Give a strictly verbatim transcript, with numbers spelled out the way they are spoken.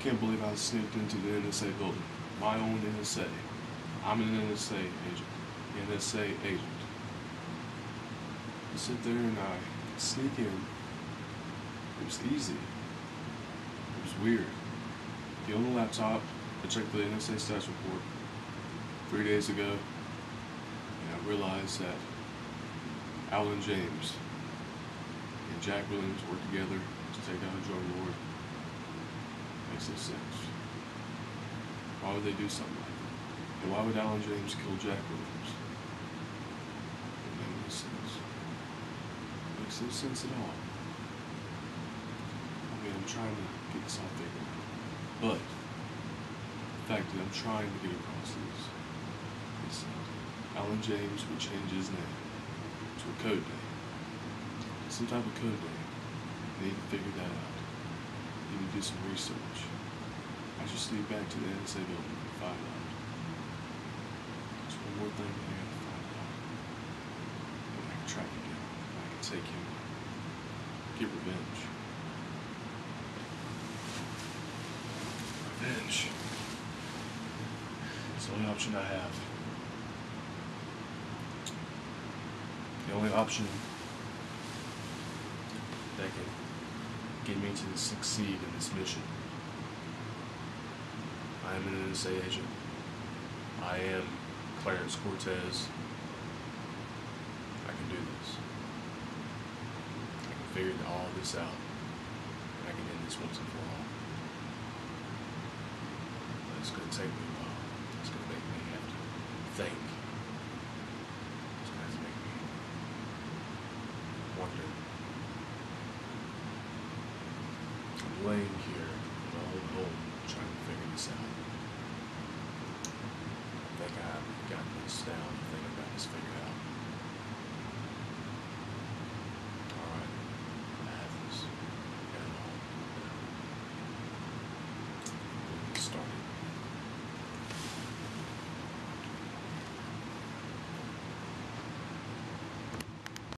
Can't believe I sneaked into the N S A building. My own N S A. I'm an N S A agent. N S A agent. I sit there and I sneak in. It was easy. It was weird. Get on the laptop. I checked the N S A stats report three days ago, and I realized that Alan James and Jack Williams worked together to take out a drug lord. Makes no sense. Why would they do something like that? And why would Alan James kill Jack Williams? It made no sense. It makes no sense at all. I mean, I'm trying to get this all figured out. But the fact that I'm trying to get across this is that Alan James would change his name to a code name. Some type of code name. I need to figure that out. I need to do some research. I should sneak back to the N S A building and find out. There's one more thing that I gotta find out. And I can track him down. I can take him out. Get revenge. Revenge. It's the only option I have. The only option that can get me to succeed in this mission. I am an N S A agent. I am Clarence Cortez. I can do this. I can figure all this out. And I can end this once and for all. But it's going to take me a while. It's going to make me have to think. It's going to make me wonder. I'm laying here, alone, trying to figure this out.